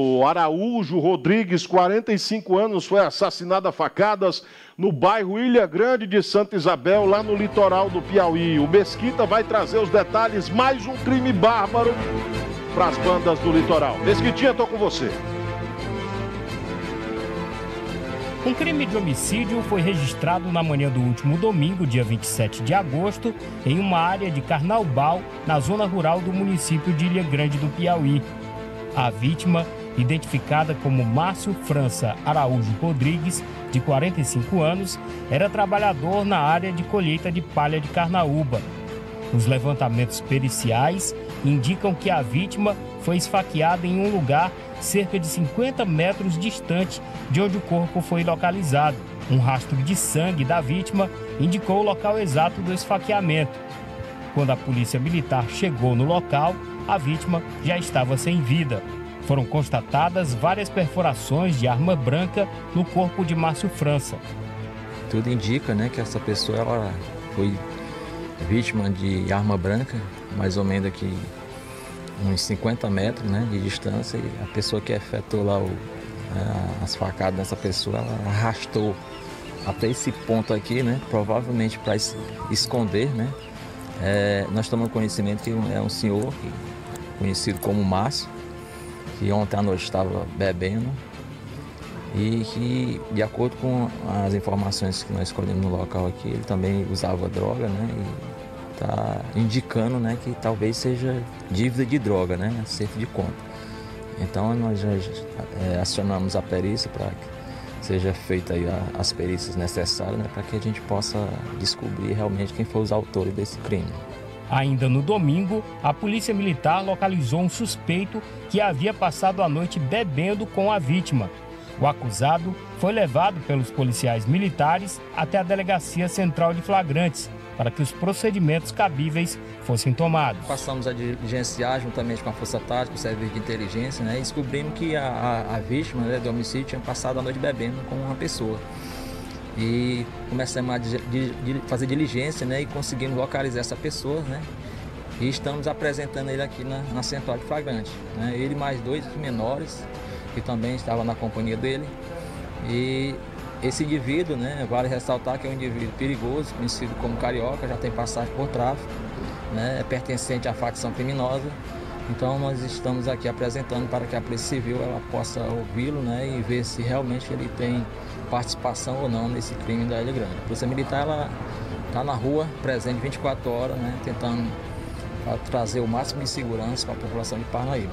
O Araújo Rodrigues, 45 anos, foi assassinado a facadas no bairro Ilha Grande de Santa Isabel, lá no litoral do Piauí. O Mesquita vai trazer os detalhes, mais um crime bárbaro para as bandas do litoral. Mesquitinha, tô com você. Um crime de homicídio foi registrado na manhã do último domingo, dia 27 de agosto, em uma área de Carnaubal, na zona rural do município de Ilha Grande do Piauí. A vítima, identificada como Márcio França Araújo Rodrigues, de 45 anos, era trabalhador na área de colheita de palha de carnaúba. Os levantamentos periciais indicam que a vítima foi esfaqueada em um lugar cerca de 50 metros distante de onde o corpo foi localizado. Um rastro de sangue da vítima indicou o local exato do esfaqueamento. Quando a polícia militar chegou no local, a vítima já estava sem vida. Foram constatadas várias perfurações de arma branca no corpo de Márcio França. Tudo indica, né, que essa pessoa ela foi vítima de arma branca, mais ou menos aqui uns 50 metros, né, de distância. E a pessoa que efetuou lá as facadas dessa pessoa, ela arrastou até esse ponto aqui, né, provavelmente para esconder, né. Nós tomamos conhecimento que é um senhor conhecido como Márcio, que ontem à noite estava bebendo e que, de acordo com as informações que nós escolhemos no local aqui, ele também usava droga, né? E está indicando, né, que talvez seja dívida de droga, né? Acerto de conta. Então nós já acionamos a perícia para que seja feita aí as perícias necessárias, né, para que a gente possa descobrir realmente quem foram os autores desse crime. Ainda no domingo, a polícia militar localizou um suspeito que havia passado a noite bebendo com a vítima. O acusado foi levado pelos policiais militares até a Delegacia Central de Flagrantes para que os procedimentos cabíveis fossem tomados. Passamos a diligenciar juntamente com a Força Tática, o Serviço de Inteligência, né, e descobrimos que a vítima, né, do homicídio tinha passado a noite bebendo com uma pessoa. E começamos a fazer diligência, né, e conseguimos localizar essa pessoa, né, e estamos apresentando ele aqui na Central de Flagrante, né, ele mais dois menores, que também estavam na companhia dele. E esse indivíduo, né, vale ressaltar que é um indivíduo perigoso, conhecido como carioca, já tem passagem por tráfico, né, é pertencente à facção criminosa. Então nós estamos aqui apresentando para que a Polícia Civil ela possa ouvi-lo, né, e ver se realmente ele tem participação ou não nesse crime da Ilha Grande. A Polícia Militar está na rua, presente 24 horas, né, tentando trazer o máximo de segurança para a população de Parnaíba.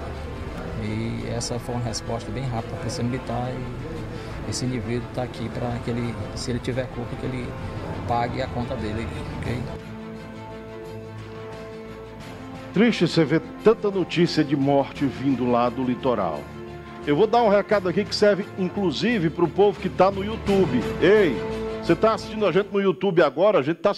E essa foi uma resposta bem rápida da Polícia Militar, e esse indivíduo está aqui para que ele, se ele tiver culpa, que ele pague a conta dele, ok? Triste você ver tanta notícia de morte vindo lá do litoral. Eu vou dar um recado aqui que serve inclusive para o povo que está no YouTube. Ei, você está assistindo a gente no YouTube agora, a gente está